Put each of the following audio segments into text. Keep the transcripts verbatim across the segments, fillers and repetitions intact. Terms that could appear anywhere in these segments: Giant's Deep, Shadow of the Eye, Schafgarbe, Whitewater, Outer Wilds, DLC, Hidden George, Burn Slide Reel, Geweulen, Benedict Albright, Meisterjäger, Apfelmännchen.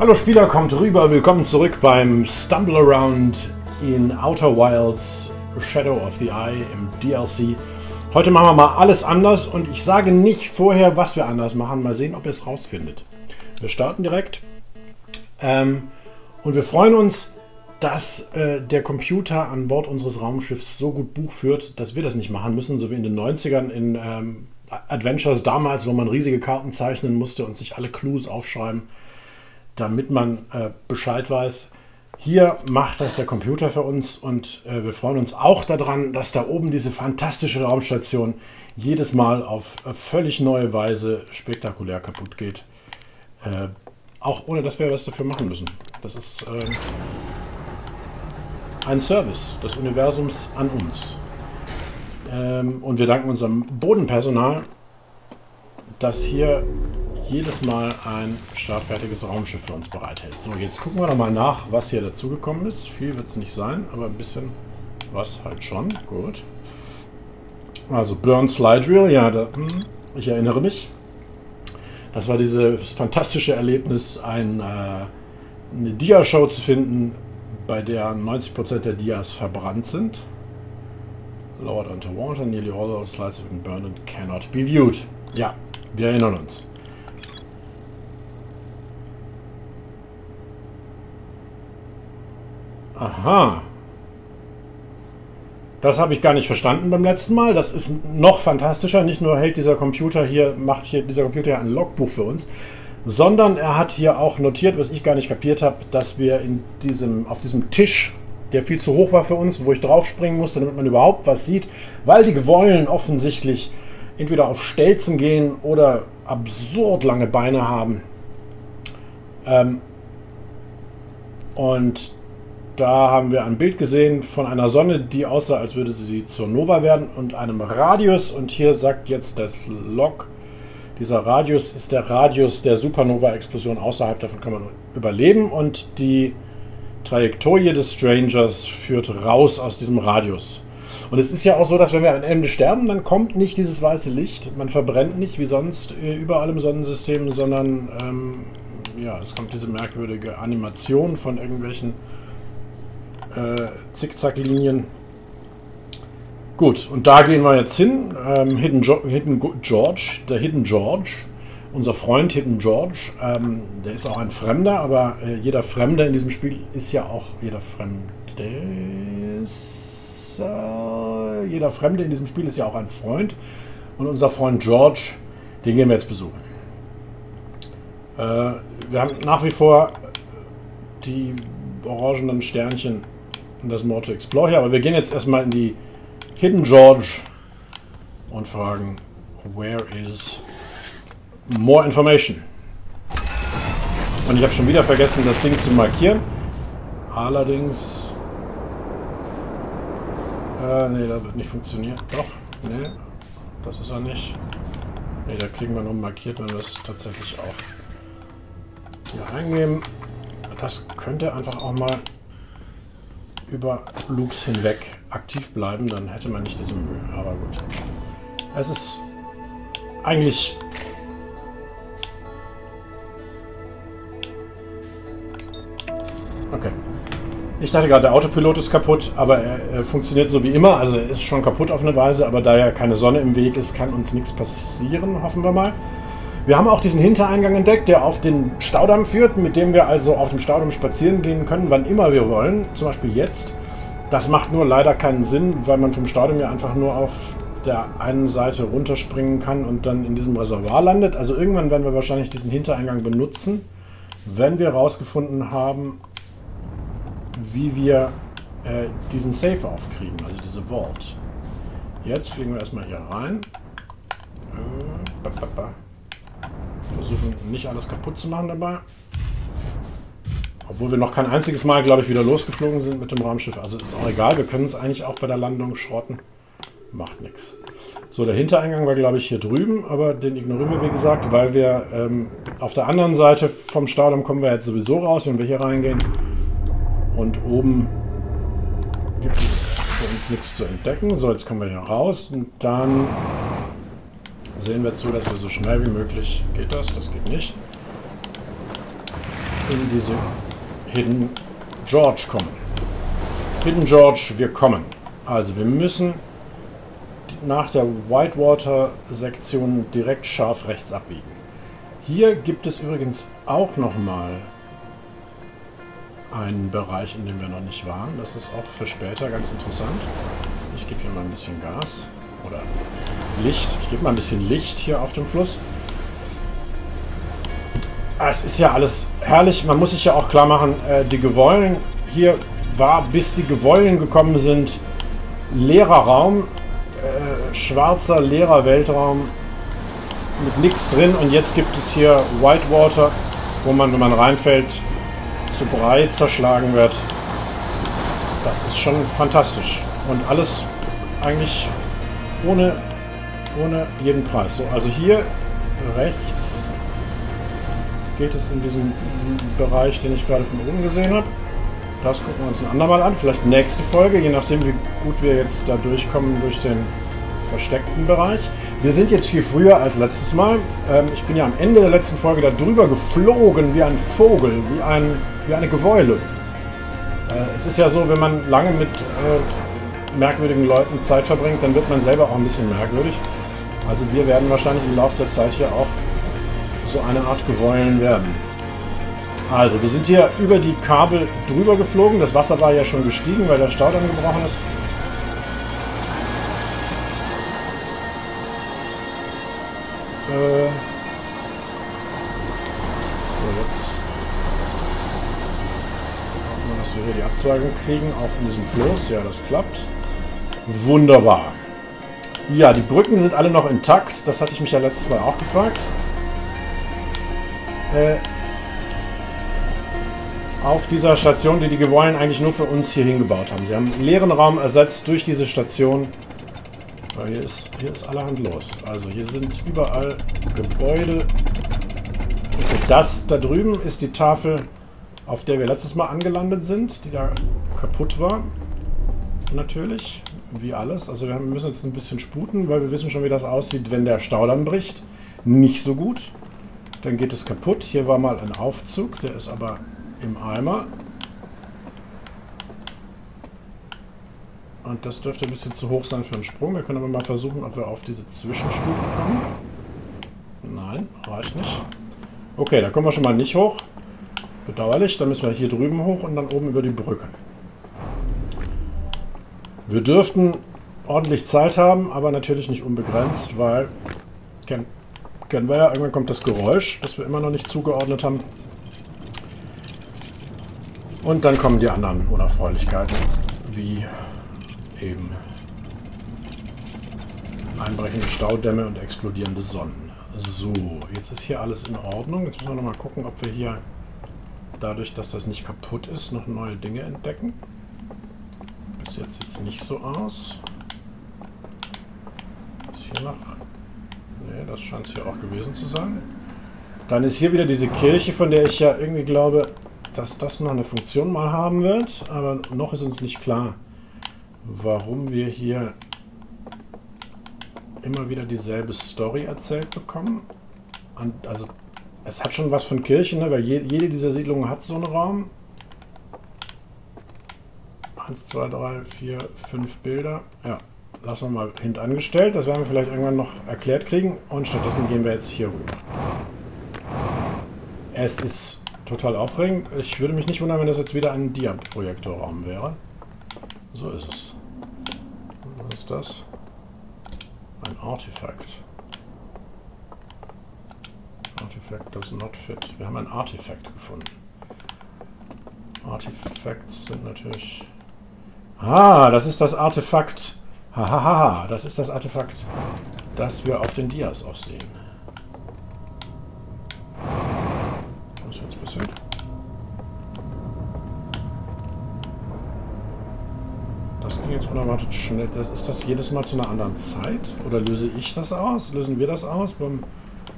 Hallo Spieler, kommt rüber, willkommen zurück beim Stumble Around in Outer Wilds Shadow of the Eye im D L C. Heute machen wir mal alles anders und ich sage nicht vorher, was wir anders machen. Mal sehen, ob ihr es rausfindet. Wir starten direkt ähm, und wir freuen uns, dass äh, der Computer an Bord unseres Raumschiffs so gut Buch führt, dass wir das nicht machen müssen, so wie in den neunzigern in ähm, Adventures damals, wo man riesige Karten zeichnen musste und sich alle Clues aufschreiben, damit man äh, Bescheid weiß. Hier macht das der Computer für uns und äh, wir freuen uns auch daran, dass da oben diese fantastische Raumstation jedes Mal auf äh, völlig neue Weise spektakulär kaputt geht. Äh, auch ohne, dass wir was dafür machen müssen. Das ist äh, ein Service des Universums an uns. Und wir danken unserem Bodenpersonal, das hier jedes Mal ein startfertiges Raumschiff für uns bereithält. So, jetzt gucken wir nochmal nach, was hier dazugekommen ist. Viel wird es nicht sein, aber ein bisschen was halt schon. Gut. Also Burn Slide Reel, ja, da, ich erinnere mich. Das war dieses fantastische Erlebnis, ein, äh, eine Dia-Show zu finden, bei der neunzig Prozent der Dias verbrannt sind. Lowered underwater, nearly all of the slides have been burned and cannot be viewed. Ja, wir erinnern uns. Aha. Das habe ich gar nicht verstanden beim letzten Mal. Das ist noch fantastischer. Nicht nur hält dieser Computer hier, macht hier dieser Computer hier ein Logbuch für uns, sondern er hat hier auch notiert, was ich gar nicht kapiert habe, dass wir in diesem, auf diesem Tisch, der viel zu hoch war für uns, wo ich drauf springen musste, damit man überhaupt was sieht, weil die Gewollen offensichtlich entweder auf Stelzen gehen oder absurd lange Beine haben. Ähm und da haben wir ein Bild gesehen von einer Sonne, die aussah, als würde sie zur Nova werden, und einem Radius, und hier sagt jetzt das Log, dieser Radius ist der Radius der Supernova-Explosion, außerhalb davon kann man überleben, und die Trajektorie des Strangers führt raus aus diesem Radius. Und es ist ja auch so, dass wenn wir am Ende sterben, dann kommt nicht dieses weiße Licht. Man verbrennt nicht wie sonst überall im Sonnensystem, sondern ähm, ja, es kommt diese merkwürdige Animation von irgendwelchen äh, Zickzacklinien. Gut, und da gehen wir jetzt hin. Ähm, Hidden, jo Hidden George, der Hidden George. Unser Freund Hidden George, ähm, der ist auch ein Fremder, aber äh, jeder Fremde in diesem Spiel ist ja auch jeder Fremde. Ist, äh, jeder Fremde in diesem Spiel ist ja auch ein Freund. Und unser Freund George, den gehen wir jetzt besuchen. Äh, wir haben nach wie vor die orangenen Sternchen und das Motto Explore hier, aber wir gehen jetzt erstmal in die Hidden George und fragen, where is more information. Und ich habe schon wieder vergessen, das Ding zu markieren. Allerdings... Äh, nee, das wird nicht funktionieren. Doch, nee, das ist er nicht. Nee, da kriegen wir nur markiert, wenn wir das tatsächlich auch hier eingeben. Das könnte einfach auch mal über Loops hinweg aktiv bleiben, dann hätte man nicht diese Mühe. Aber gut. Es ist eigentlich... Okay. Ich dachte gerade, der Autopilot ist kaputt, aber er, er funktioniert so wie immer. Also er ist schon kaputt auf eine Weise, aber da ja keine Sonne im Weg ist, kann uns nichts passieren, hoffen wir mal. Wir haben auch diesen Hintereingang entdeckt, der auf den Staudamm führt, mit dem wir also auf dem Staudamm spazieren gehen können, wann immer wir wollen. Zum Beispiel jetzt. Das macht nur leider keinen Sinn, weil man vom Staudamm ja einfach nur auf der einen Seite runterspringen kann und dann in diesem Reservoir landet. Also irgendwann werden wir wahrscheinlich diesen Hintereingang benutzen, wenn wir herausgefunden haben, wie wir äh, diesen Safe aufkriegen, also diese Vault. Jetzt fliegen wir erstmal hier rein. Versuchen nicht alles kaputt zu machen dabei. Obwohl wir noch kein einziges Mal, glaube ich, wieder losgeflogen sind mit dem Raumschiff. Also ist auch egal, wir können es eigentlich auch bei der Landung schrotten. Macht nichts. So, der Hintereingang war, glaube ich, hier drüben, aber den ignorieren wir, wie gesagt, weil wir ähm, auf der anderen Seite vom Staudamm kommen wir jetzt sowieso raus, wenn wir hier reingehen. Und oben gibt es für uns nichts zu entdecken. So, jetzt kommen wir hier raus und dann sehen wir zu, dass wir so schnell wie möglich, geht das, das geht nicht, in diese Hidden George kommen. Hidden George, wir kommen. Also wir müssen nach der Whitewater-Sektion direkt scharf rechts abbiegen. Hier gibt es übrigens auch nochmal einen Bereich, in dem wir noch nicht waren. Das ist auch für später ganz interessant. Ich gebe hier mal ein bisschen Gas oder Licht. Ich gebe mal ein bisschen Licht hier auf dem Fluss. Es ist ja alles herrlich. Man muss sich ja auch klar machen, die Gewollen hier war, bis die Gewollen gekommen sind, leerer Raum, äh, schwarzer, leerer Weltraum mit nichts drin. Und jetzt gibt es hier Whitewater, wo man, wenn man reinfällt, zu Brei zerschlagen wird. Das ist schon fantastisch. Und alles eigentlich ohne, ohne jeden Preis. So, also hier rechts geht es in diesen Bereich, den ich gerade von oben gesehen habe. Das gucken wir uns ein andermal an. Vielleicht nächste Folge, je nachdem, wie gut wir jetzt da durchkommen durch den versteckten Bereich. Wir sind jetzt viel früher als letztes Mal. Ähm, ich bin ja am Ende der letzten Folge da drüber geflogen wie ein Vogel, wie, ein, wie eine Geweule. Äh, es ist ja so, wenn man lange mit äh, merkwürdigen Leuten Zeit verbringt, dann wird man selber auch ein bisschen merkwürdig. Also wir werden wahrscheinlich im Laufe der Zeit hier auch so eine Art Gewollen werden. Also, wir sind hier über die Kabel drüber geflogen. Das Wasser war ja schon gestiegen, weil der Staudamm gebrochen ist. Äh. So, jetzt hoffen wir, dass wir hier die Abzweigung kriegen, auch in diesem Fluss. Ja, das klappt. Wunderbar. Ja, die Brücken sind alle noch intakt. Das hatte ich mich ja letztes Mal auch gefragt. Auf dieser Station, die die Gewollen eigentlich nur für uns hier hingebaut haben. Sie haben einen leeren Raum ersetzt durch diese Station. Aber hier ist, hier ist allerhand los. Also hier sind überall Gebäude. Okay, das da drüben ist die Tafel, auf der wir letztes Mal angelandet sind, die da kaputt war. Natürlich, wie alles. Also wir müssen jetzt ein bisschen sputen, weil wir wissen schon, wie das aussieht, wenn der Staudamm bricht. Nicht so gut. Dann geht es kaputt. Hier war mal ein Aufzug, der ist aber im Eimer. Und das dürfte ein bisschen zu hoch sein für einen Sprung. Wir können aber mal versuchen, ob wir auf diese Zwischenstufe kommen. Nein, reicht nicht. Okay, da kommen wir schon mal nicht hoch. Bedauerlich. Dann müssen wir hier drüben hoch und dann oben über die Brücke. Wir dürften ordentlich Zeit haben, aber natürlich nicht unbegrenzt, weil... Kennen wir ja, irgendwann kommt das Geräusch, das wir immer noch nicht zugeordnet haben. Und dann kommen die anderen Unerfreulichkeiten, wie eben einbrechende Staudämme und explodierende Sonnen. So, jetzt ist hier alles in Ordnung. Jetzt müssen wir nochmal gucken, ob wir hier, dadurch, dass das nicht kaputt ist, noch neue Dinge entdecken. Bis jetzt sieht es nicht so aus. Ist hier noch... Nee, das scheint es hier auch gewesen zu sein. Dann ist hier wieder diese Kirche, von der ich ja irgendwie glaube, dass das noch eine Funktion mal haben wird. Aber noch ist uns nicht klar, warum wir hier immer wieder dieselbe Story erzählt bekommen. Und also es hat schon was von Kirche, ne? Weil je, jede dieser Siedlungen hat so einen Raum. eins, zwei, drei, vier, fünf Bilder. Ja. Lassen wir mal hintangestellt. Das werden wir vielleicht irgendwann noch erklärt kriegen. Und stattdessen gehen wir jetzt hier rüber. Es ist total aufregend. Ich würde mich nicht wundern, wenn das jetzt wieder ein Dia-Projektorraum wäre. So ist es. Was ist das? Ein Artefakt. Artefakt does not fit. Wir haben ein Artefakt gefunden. Artefacts sind natürlich... Ah, das ist das Artefakt... Hahaha, das ist das Artefakt, das wir auf den Dias auch sehen. Was ist jetzt passiert? Das ging jetzt unerwartet schnell. Das ist das jedes Mal zu einer anderen Zeit? Oder löse ich das aus? Lösen wir das aus beim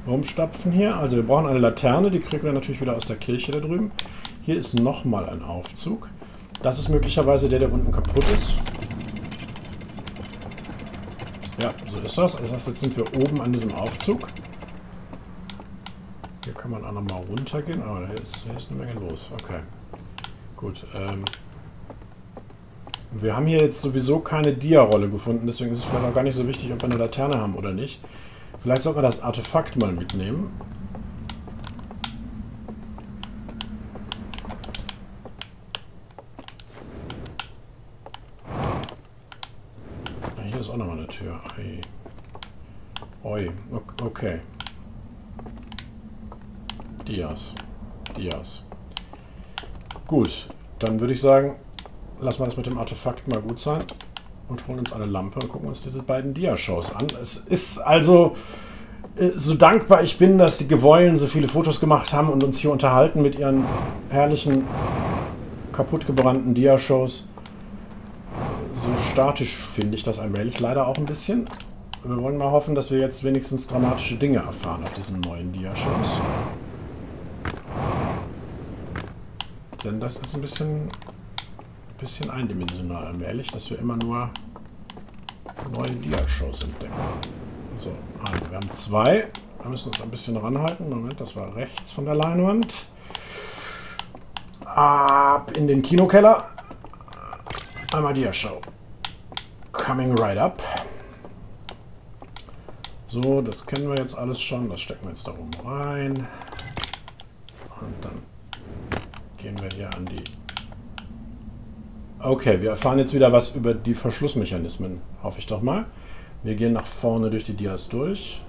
Rumstapfen hier? Also wir brauchen eine Laterne, die kriegen wir natürlich wieder aus der Kirche da drüben. Hier ist nochmal ein Aufzug. Das ist möglicherweise der, der unten kaputt ist. Ja, so ist das. Das heißt, jetzt sind wir oben an diesem Aufzug. Hier kann man auch nochmal runter gehen. Ah, da ist, hier ist eine Menge los. Okay. Gut. Ähm, wir haben hier jetzt sowieso keine Dia-Rolle gefunden, deswegen ist es vielleicht auch gar nicht so wichtig, ob wir eine Laterne haben oder nicht. Vielleicht sollten wir das Artefakt mal mitnehmen. Hier ist auch nochmal eine Tür. Ei. Oi. Okay. Dias. Dias. Gut. Dann würde ich sagen, lassen wir das mit dem Artefakt mal gut sein und holen uns eine Lampe und gucken uns diese beiden Dia-Shows an. Es ist also so dankbar ich bin, dass die Gewollen so viele Fotos gemacht haben und uns hier unterhalten mit ihren herrlichen, kaputtgebrannten Dia-Shows. So statisch finde ich das allmählich leider auch ein bisschen. Wir wollen mal hoffen, dass wir jetzt wenigstens dramatische Dinge erfahren auf diesen neuen Dia-Shows. Denn das ist ein bisschen... bisschen eindimensional allmählich, dass wir immer nur neue Dia-Shows entdecken. So, also, wir haben zwei. Wir müssen uns ein bisschen ranhalten. Moment, das war rechts von der Leinwand. Ab in den Kinokeller. Einmal Dia-Show. Coming right up. So, das kennen wir jetzt alles schon. Das stecken wir jetzt da oben rein. Und dann gehen wir hier an die... Okay, wir erfahren jetzt wieder was über die Verschlussmechanismen, hoffe ich doch mal. Wir gehen nach vorne durch die Dias durch.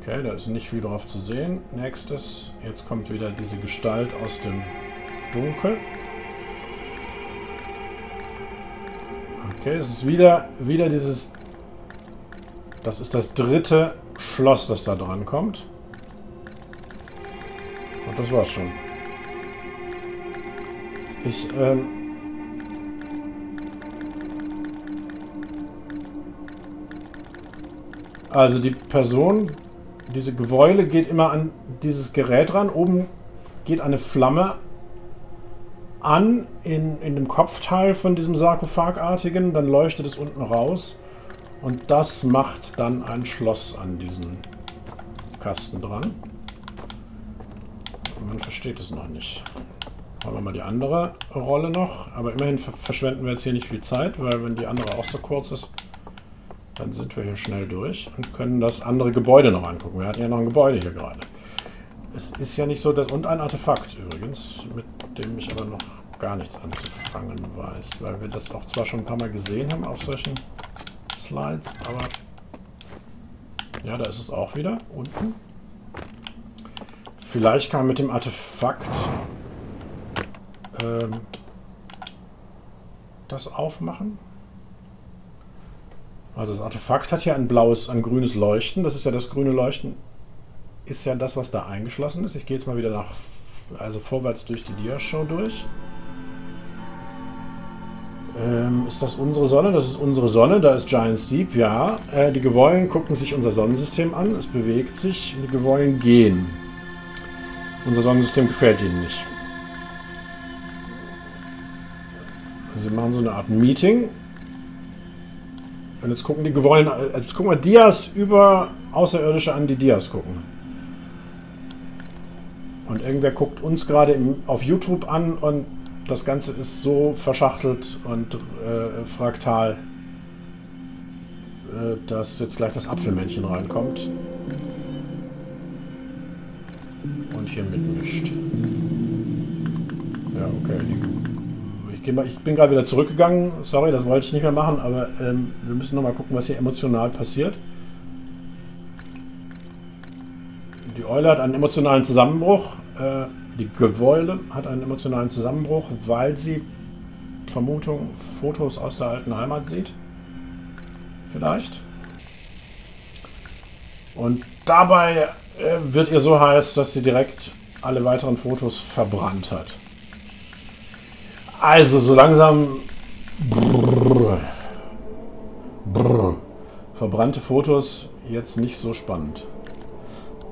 Okay, da ist nicht viel drauf zu sehen. Nächstes, jetzt kommt wieder diese Gestalt aus dem Dunkel. Okay, es ist wieder, wieder dieses... Das ist das dritte Schloss, das da dran kommt. Und das war's schon. Ich, ähm also die Person, diese Gewäule geht immer an dieses Gerät ran. Oben geht eine Flamme an in, in dem Kopfteil von diesem Sarkophagartigen. Dann leuchtet es unten raus. Und das macht dann ein Schloss an diesen Kasten dran. Und man versteht es noch nicht. Machen wir mal die andere Rolle noch, aber immerhin ver verschwenden wir jetzt hier nicht viel Zeit, weil wenn die andere auch so kurz ist, dann sind wir hier schnell durch und können das andere Gebäude noch angucken. Wir hatten ja noch ein Gebäude hier gerade. Es ist ja nicht so, dass... Und ein Artefakt übrigens, mit dem ich aber noch gar nichts anzufangen weiß, weil wir das auch zwar schon ein paar Mal gesehen haben auf solchen Slides, aber... Ja, da ist es auch wieder, unten. Vielleicht kann man mit dem Artefakt... das aufmachen. Also das Artefakt hat ja ein blaues, ein grünes Leuchten. Das ist ja das grüne Leuchten, ist ja das, was da eingeschlossen ist. Ich gehe jetzt mal wieder nach, also vorwärts durch die Dia-Show durch. Ähm, ist das unsere Sonne? Das ist unsere Sonne. Da ist Giant's Deep, ja. Äh, die Gewollen gucken sich unser Sonnensystem an. Es bewegt sich. Die Gewollen gehen. Unser Sonnensystem gefällt ihnen nicht. Sie machen so eine Art Meeting. Und jetzt gucken die Gewollen... Jetzt gucken wir Dias über Außerirdische an, die Dias gucken. Und irgendwer guckt uns gerade auf YouTube an und das Ganze ist so verschachtelt und äh, fraktal, äh, dass jetzt gleich das Apfelmännchen reinkommt. Und hier mitmischt. Ja, okay, die... Ich bin gerade wieder zurückgegangen, sorry, das wollte ich nicht mehr machen, aber ähm, wir müssen nochmal gucken, was hier emotional passiert. Die Eule hat einen emotionalen Zusammenbruch, äh, die Gewäule hat einen emotionalen Zusammenbruch, weil sie, Vermutung, Fotos aus der alten Heimat sieht. Vielleicht. Und dabei äh, wird ihr so heiß, dass sie direkt alle weiteren Fotos verbrannt hat. Also, so langsam... Brrr, brrr, verbrannte Fotos, jetzt nicht so spannend.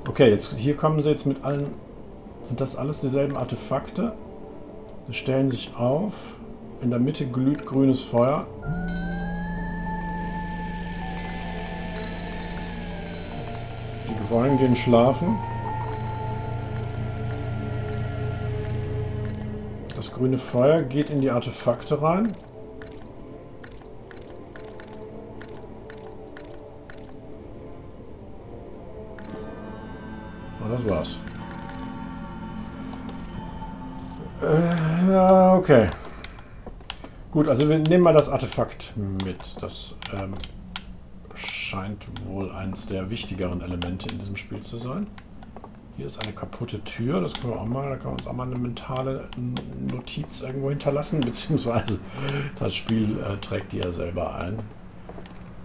Okay, jetzt hier kommen sie jetzt mit allen... Sind das alles dieselben Artefakte? Sie stellen sich auf. In der Mitte glüht grünes Feuer. rein, gehen schlafen. Das grüne Feuer geht in die Artefakte rein. Und das war's. Äh, okay. Gut, also wir nehmen mal das Artefakt mit. Das ähm, scheint wohl eines der wichtigeren Elemente in diesem Spiel zu sein. Hier ist eine kaputte Tür, das können wir auch mal, da können wir uns auch mal eine mentale Notiz irgendwo hinterlassen, beziehungsweise das Spiel äh, trägt die ja selber ein.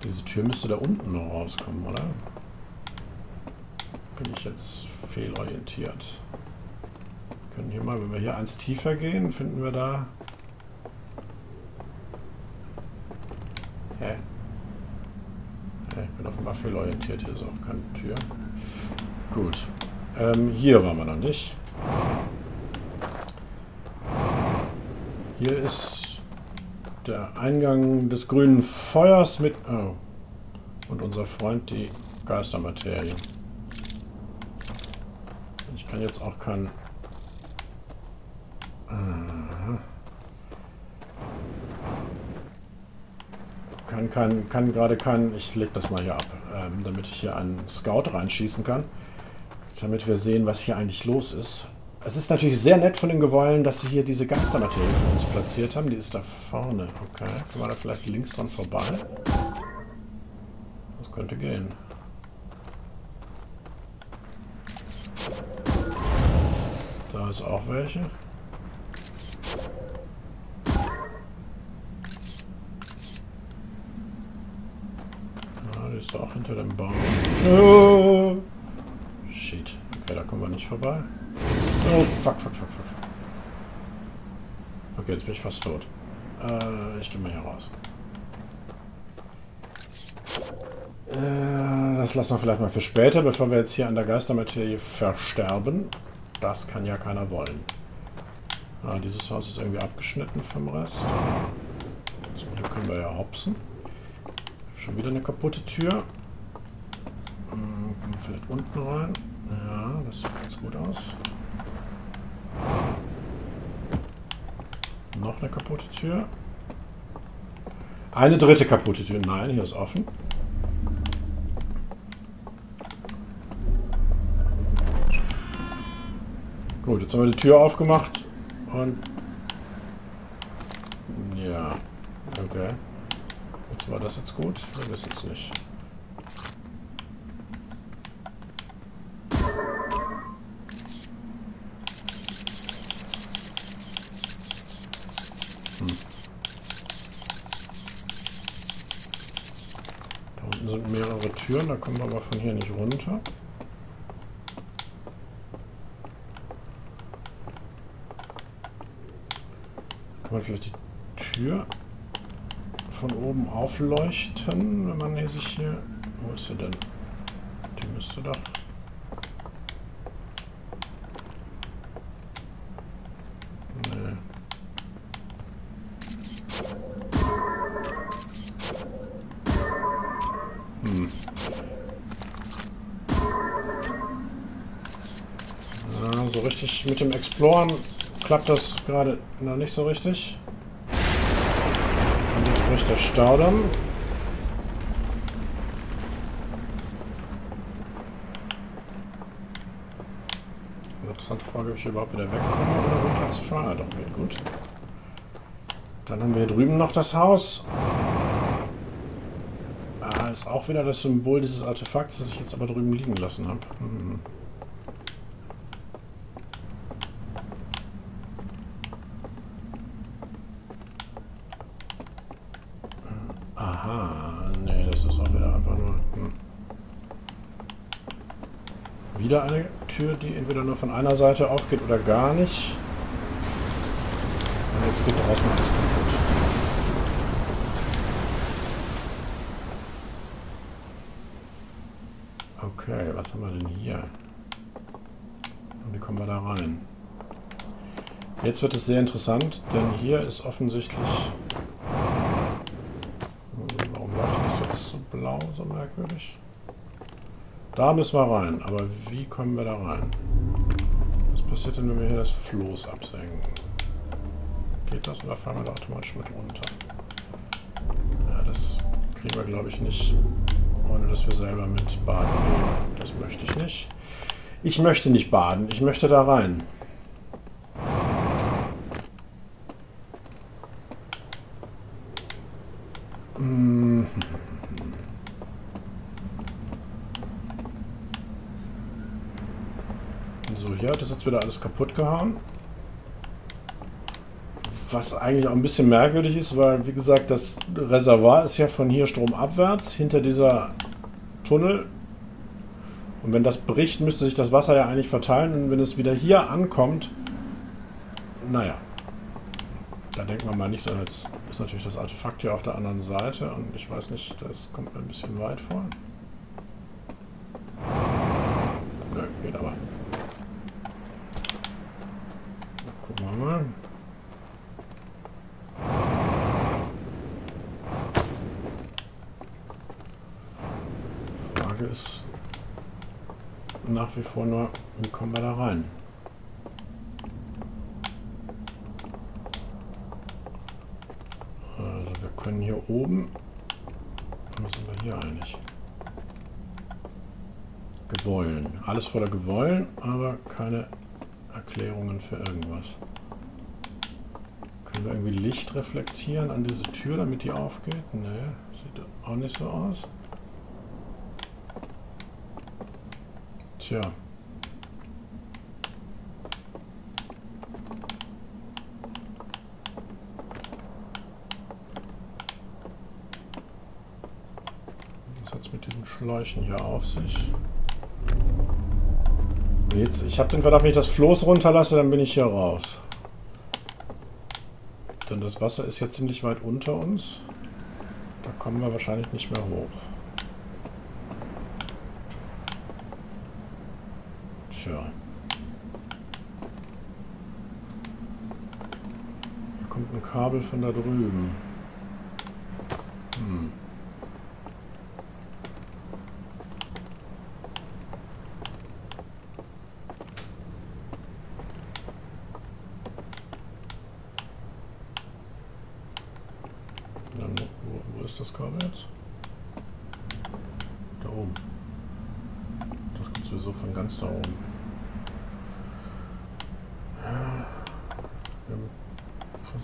Diese Tür müsste da unten noch rauskommen, oder? Bin ich jetzt fehlorientiert. Wir können hier mal, wenn wir hier eins tiefer gehen, finden wir da... Hä? Hä, ich bin offenbar fehlorientiert, hier ist auch keine Tür. Gut. Ähm, hier waren wir noch nicht. Hier ist der Eingang des grünen Feuers mit... Oh. Und unser Freund, die Geistermaterie. Ich kann jetzt auch kein... Aha. Kann, kann, kann gerade kein... Ich leg das mal hier ab, ähm, damit ich hier einen Scout reinschießen kann. Damit wir sehen, was hier eigentlich los ist. Es ist natürlich sehr nett von den Gewollen, dass sie hier diese Geistermaterie bei uns platziert haben. Die ist da vorne. Okay, können wir da vielleicht links dran vorbei? Das könnte gehen. Da ist auch welche. Ah, die ist da auch hinter dem Baum. Oh. Shit. Okay, da kommen wir nicht vorbei. Oh, fuck, fuck, fuck, fuck. Okay, jetzt bin ich fast tot. Äh, ich gehe mal hier raus. Äh, das lassen wir vielleicht mal für später, bevor wir jetzt hier an der Geistermaterie versterben. Das kann ja keiner wollen. Ah, dieses Haus ist irgendwie abgeschnitten vom Rest. So, da können wir ja hopsen. Schon wieder eine kaputte Tür. Hm, vielleicht unten rein. Ja, das sieht ganz gut aus. Noch eine kaputte Tür. Eine dritte kaputte Tür. Nein, hier ist offen. Gut, jetzt haben wir die Tür aufgemacht und... Ja, okay. Jetzt war das jetzt gut? Wir wissen es nicht. Hm. Da unten sind mehrere Türen, da kommen wir aber von hier nicht runter. Kann man vielleicht die Tür von oben aufleuchten, wenn man sich hier... Wo ist sie denn? Die müsste doch... Nee. Hm. Ja, so richtig mit dem Exploren... Klappt das gerade noch nicht so richtig. Und jetzt bricht der Staudamm. Interessante Frage, ob ich überhaupt wieder wegkomme oder runterzufahren. Ah, doch, geht gut. Dann haben wir hier drüben noch das Haus. Ah, ist auch wieder das Symbol dieses Artefakts, das ich jetzt aber drüben liegen lassen habe. Hm. Wieder eine Tür, die entweder nur von einer Seite aufgeht oder gar nicht. Und jetzt geht draußen alles kaputt. Okay, was haben wir denn hier? Und wie kommen wir da rein? Jetzt wird es sehr interessant, denn hier ist offensichtlich... Warum leuchtet das jetzt so blau, so merkwürdig? Da müssen wir rein, aber wie kommen wir da rein? Was passiert denn, wenn wir hier das Floß absenken? Geht das oder fallen wir da automatisch mit runter? Ja, das kriegen wir glaube ich nicht, ohne dass wir selber mit baden gehen. Das möchte ich nicht. Ich möchte nicht baden, ich möchte da rein. So, hier hat das jetzt wieder alles kaputt gehauen. Was eigentlich auch ein bisschen merkwürdig ist, weil, wie gesagt, das Reservoir ist ja von hier stromabwärts, hinter dieser Tunnel. Und wenn das bricht, müsste sich das Wasser ja eigentlich verteilen. Und wenn es wieder hier ankommt, naja, da denkt man mal nicht so. Jetzt ist natürlich das Artefakt hier auf der anderen Seite. Und ich weiß nicht, das kommt mir ein bisschen weit vor. Nö, geht aber. Gucken wir mal. Ist nach wie vor nur, wie kommen wir da rein? Also wir können hier oben, was sind wir hier eigentlich? Gewollen. Alles voller Gewollen, aber keine Erklärungen für irgendwas. Können wir irgendwie Licht reflektieren an diese Tür, damit die aufgeht? Nee, sieht auch nicht so aus. Tja. Was hat es mit diesen Schläuchen hier auf sich? Jetzt, ich habe den Verdacht, wenn ich das Floß runterlasse, dann bin ich hier raus. Denn das Wasser ist jetzt ziemlich weit unter uns. Da kommen wir wahrscheinlich nicht mehr hoch. Hier kommt ein Kabel von da drüben. Hm. Dann, wo, wo ist das Kabel jetzt? Da oben. Das kommt sowieso von ganz da oben.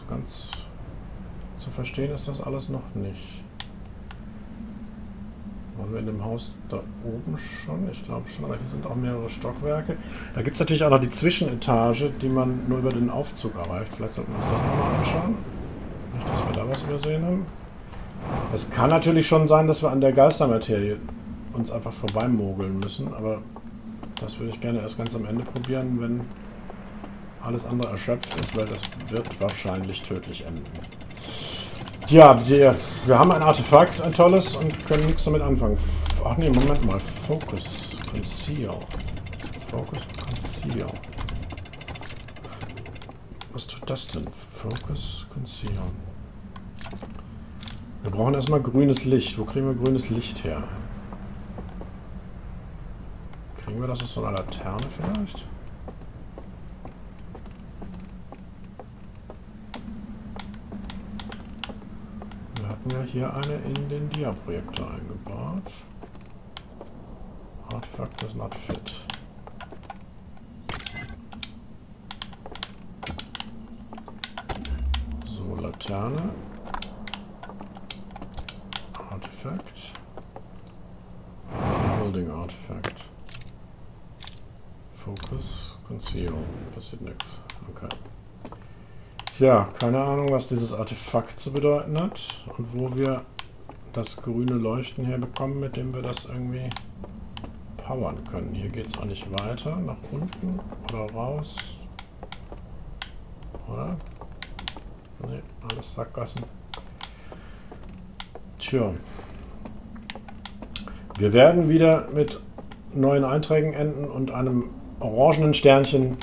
Ganz zu verstehen ist das alles noch nicht. Waren wir in dem Haus da oben schon? Ich glaube schon, aber hier sind auch mehrere Stockwerke. Da gibt es natürlich auch noch die Zwischenetage, die man nur über den Aufzug erreicht. Vielleicht sollten wir uns das nochmal anschauen. Nicht, dass wir da was übersehen haben. Es kann natürlich schon sein, dass wir an der Geistermaterie uns einfach vorbeimogeln müssen, aber das würde ich gerne erst ganz am Ende probieren, wenn alles andere erschöpft ist, weil das wird wahrscheinlich tödlich enden. Ja, wir, wir haben ein Artefakt, ein tolles, und können nichts damit anfangen. Ach nee, Moment mal. Focus, Conceal. Focus, Conceal. Was tut das denn? Focus, Conceal. Wir brauchen erstmal grünes Licht. Wo kriegen wir grünes Licht her? Kriegen wir das aus so einer Laterne vielleicht? Ja, hier eine in den Dia-Projektor eingebaut. Artefakt is not fit. So, Laterne. Artefakt. Holding Artefakt. Focus, Conceal. Passiert nichts. Okay. Ja, keine Ahnung, was dieses Artefakt zu bedeuten hat und wo wir das grüne Leuchten herbekommen, mit dem wir das irgendwie powern können. Hier geht es auch nicht weiter, nach unten oder raus. Oder? Ne, alles Sackgassen. Tja. Wir werden wieder mit neuen Einträgen enden und einem orangenen Sternchen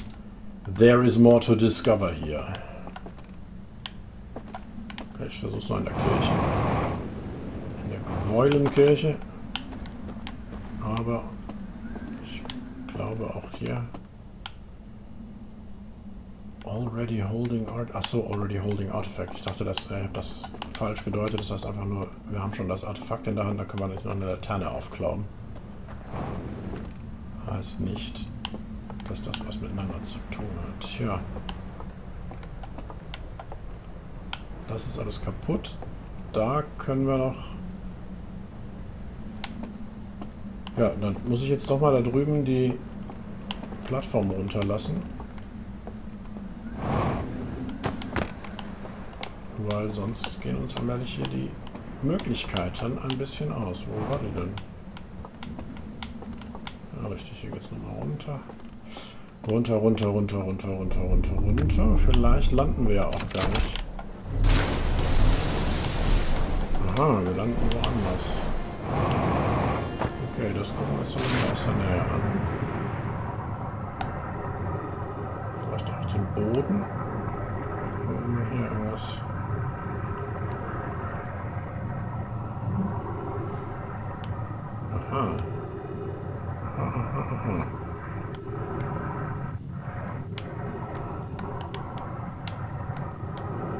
There is more to discover hier. Ich versuche es noch in der Kirche. In der Gewäulenkirche. Aber glaube auch hier. Already holding art. Achso, already holding artifact. Ich dachte, dass, ich habe das falsch gedeutet. Das heißt einfach nur, wir haben schon das Artefakt in der Hand, da kann man nicht noch eine Laterne aufklauen. Heißt nicht, dass das was miteinander zu tun hat. Tja. Das ist alles kaputt. Da können wir noch... Ja, dann muss ich jetzt doch mal da drüben die Plattform runterlassen. Weil sonst gehen uns allmählich hier die Möglichkeiten ein bisschen aus. Wo war die denn? Ja, richtig, hier geht es nochmal runter. Runter, runter, runter, runter, runter, runter, runter. Vielleicht landen wir ja auch gar nicht. Aha, wir landen woanders. Okay, das gucken wir uns mal aus der Nähe an. Vielleicht auch den Boden. Haben wir hier irgendwas? Aha. Aha, aha, aha.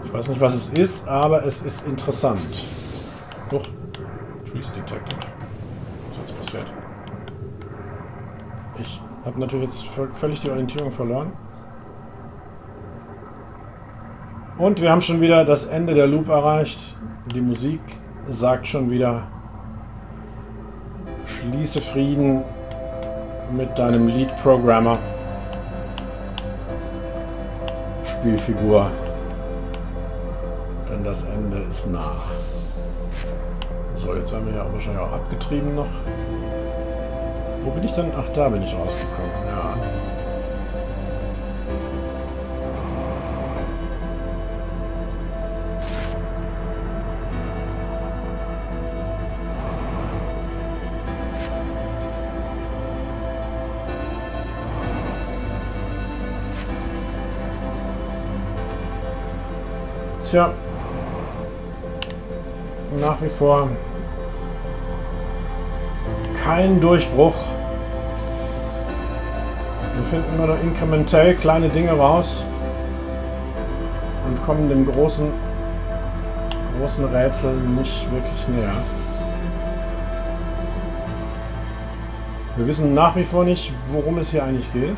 Ich weiß nicht, was es ist, aber es ist interessant. Huch. Trees detected. Was ist jetzt passiert? Ich habe natürlich jetzt völlig die Orientierung verloren. Und wir haben schon wieder das Ende der Loop erreicht. Die Musik sagt schon wieder: Schließe Frieden mit deinem Lead-Programmer. Spielfigur. Denn das Ende ist nah. So, jetzt werden wir ja wahrscheinlich auch abgetrieben noch. Wo bin ich denn? Ach, da bin ich rausgekommen. Ja. Tja, nach wie vor kein Durchbruch. Wir finden immer noch inkrementell kleine Dinge raus und kommen dem großen, großen Rätsel nicht wirklich näher. Wir wissen nach wie vor nicht, worum es hier eigentlich geht.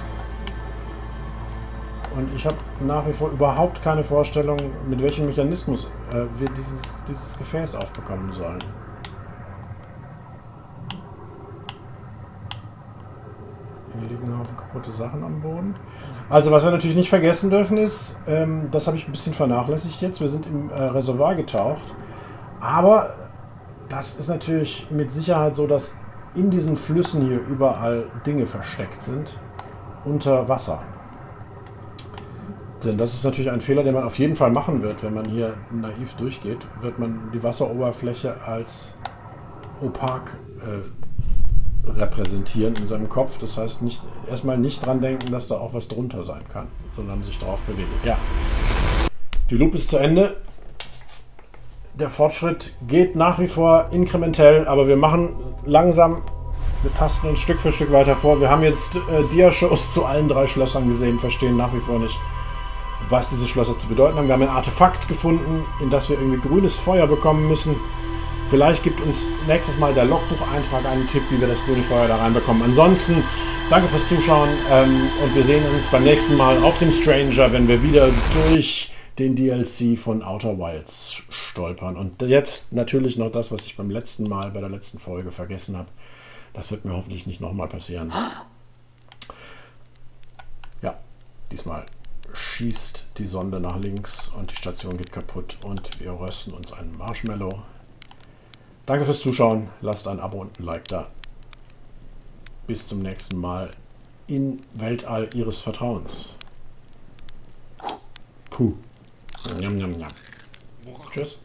Und ich habe nach wie vor überhaupt keine Vorstellung, mit welchem Mechanismus äh, wir dieses, dieses Gefäß aufbekommen sollen. Hier liegen ein Haufen kaputte Sachen am Boden. Also was wir natürlich nicht vergessen dürfen ist, ähm, das habe ich ein bisschen vernachlässigt jetzt, wir sind im äh, Reservoir getaucht. Aber das ist natürlich mit Sicherheit so, dass in diesen Flüssen hier überall Dinge versteckt sind unter Wasser. Das ist natürlich ein Fehler, den man auf jeden Fall machen wird, wenn man hier naiv durchgeht, wird man die Wasseroberfläche als opak äh, repräsentieren in seinem Kopf. Das heißt, nicht, erstmal nicht dran denken, dass da auch was drunter sein kann, sondern sich drauf bewegen. Ja, die Loop ist zu Ende. Der Fortschritt geht nach wie vor inkrementell, aber wir machen langsam... Wir tasten uns Stück für Stück weiter vor. Wir haben jetzt äh, Dia-Shows zu allen drei Schlössern gesehen, verstehen nach wie vor nicht, was diese Schlösser zu bedeuten haben. Wir haben ein Artefakt gefunden, in das wir irgendwie grünes Feuer bekommen müssen. Vielleicht gibt uns nächstes Mal der Logbucheintrag einen Tipp, wie wir das grüne Feuer da reinbekommen. Ansonsten, danke fürs Zuschauen ähm, und wir sehen uns beim nächsten Mal auf dem Stranger, wenn wir wieder durch den D L C von Outer Wilds stolpern. Und jetzt natürlich noch das, was ich beim letzten Mal, bei der letzten Folge vergessen habe. Das wird mir hoffentlich nicht nochmal passieren. Ja, diesmal schießt die Sonde nach links und die Station geht kaputt und wir rösten uns einen Marshmallow. Danke fürs Zuschauen, lasst ein Abo und ein Like da. Bis zum nächsten Mal im Weltall Ihres Vertrauens. Puh. Njam, njam, njam. Tschüss.